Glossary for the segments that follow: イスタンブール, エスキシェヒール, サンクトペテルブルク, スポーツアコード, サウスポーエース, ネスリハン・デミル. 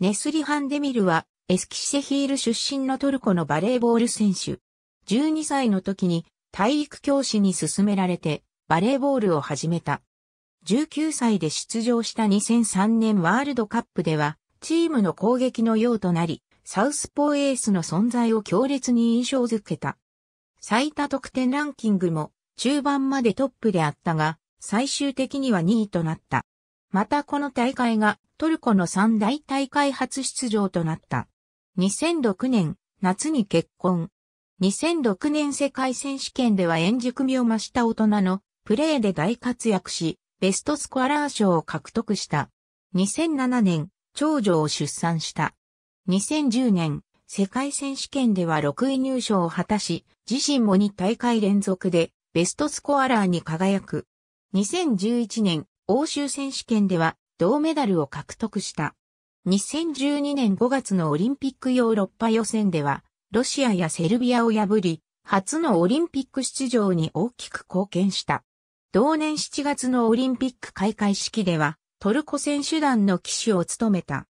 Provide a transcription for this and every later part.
ネスリハン・デミルは、エスキシェヒール出身のトルコのバレーボール選手。12歳の時に体育教師に勧められてバレーボールを始めた。19歳で出場した2003年ワールドカップでは、チームの攻撃の要となり、サウスポーエースの存在を強烈に印象づけた。最多得点ランキングも中盤までトップであったが、最終的には2位となった。またこの大会がトルコの三大大会初出場となった。2006年夏に結婚。2006年世界選手権では円熟味を増した大人のプレーで大活躍し、ベストスコアラー賞を獲得した。2007年長女を出産した。2010年世界選手権では6位入賞を果たし、自身も2大会連続でベストスコアラーに輝く。2011年欧州選手権では銅メダルを獲得した。2012年5月のオリンピックヨーロッパ予選ではロシアやセルビアを破り、初のオリンピック出場に大きく貢献した。同年7月のオリンピック開会式ではトルコ選手団の旗手を務めた。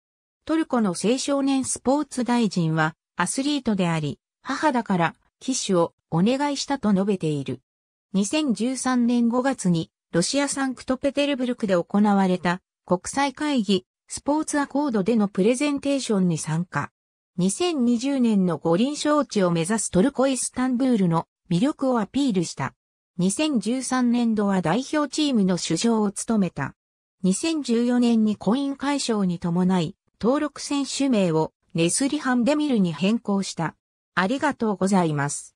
トルコの青少年スポーツ大臣はアスリートであり、母だから旗手をお願いしたと述べている。2013年5月にロシアサンクトペテルブルクで行われた国際会議スポーツアコードでのプレゼンテーションに参加。2020年の五輪招致を目指すトルコイスタンブールの魅力をアピールした。2013年度は代表チームの主将を務めた。2014年に婚姻解消に伴い、登録選手名をネスリハン・デミルに変更した。ありがとうございます。